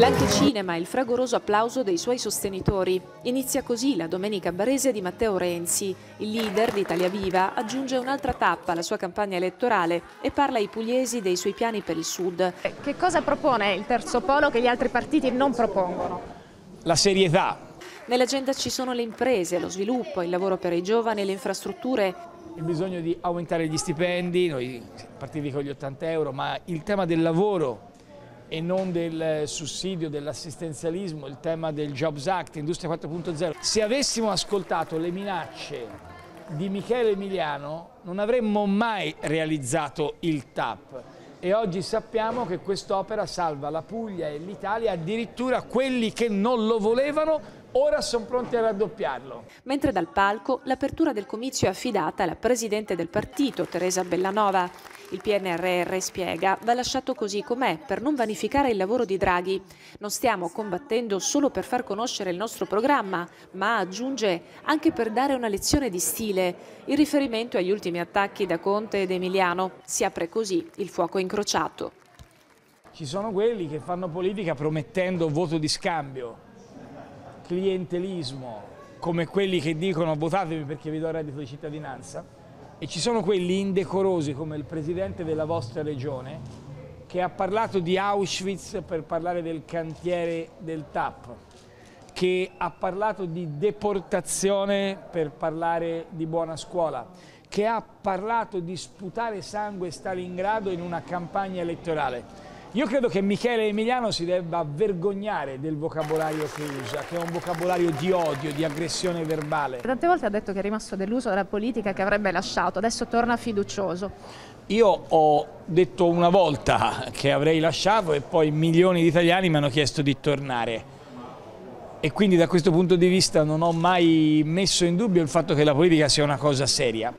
L'anticinema e il fragoroso applauso dei suoi sostenitori. Inizia così la domenica barese di Matteo Renzi. Il leader di Italia Viva aggiunge un'altra tappa alla sua campagna elettorale e parla ai pugliesi dei suoi piani per il Sud. Che cosa propone il Terzo Polo che gli altri partiti non propongono? La serietà. Nell'agenda ci sono le imprese, lo sviluppo, il lavoro per i giovani e le infrastrutture. Il bisogno di aumentare gli stipendi, noi partivi con gli 80 euro, ma il tema del lavoro e non del sussidio, dell'assistenzialismo, il tema del Jobs Act, Industria 4.0. Se avessimo ascoltato le minacce di Michele Emiliano non avremmo mai realizzato il TAP e oggi sappiamo che quest'opera salva la Puglia e l'Italia, addirittura quelli che non lo volevano ora sono pronti a raddoppiarlo. Mentre dal palco l'apertura del comizio è affidata alla presidente del partito, Teresa Bellanova. Il PNRR, spiega, va lasciato così com'è per non vanificare il lavoro di Draghi. Non stiamo combattendo solo per far conoscere il nostro programma, ma, aggiunge, anche per dare una lezione di stile. Il riferimento agli ultimi attacchi da Conte ed Emiliano. Si apre così il fuoco incrociato. Ci sono quelli che fanno politica promettendo voto di scambio, clientelismo, come quelli che dicono votatemi perché vi do il reddito di cittadinanza, e ci sono quelli indecorosi come il presidente della vostra regione che ha parlato di Auschwitz per parlare del cantiere del TAP, che ha parlato di deportazione per parlare di buona scuola, che ha parlato di sputare sangue e Stalingrado in una campagna elettorale. Io credo che Michele Emiliano si debba vergognare del vocabolario che usa, che è un vocabolario di odio, di aggressione verbale. Tante volte ha detto che è rimasto deluso dalla politica che avrebbe lasciato, adesso torna fiducioso. Io ho detto una volta che avrei lasciato e poi milioni di italiani mi hanno chiesto di tornare. E quindi da questo punto di vista non ho mai messo in dubbio il fatto che la politica sia una cosa seria.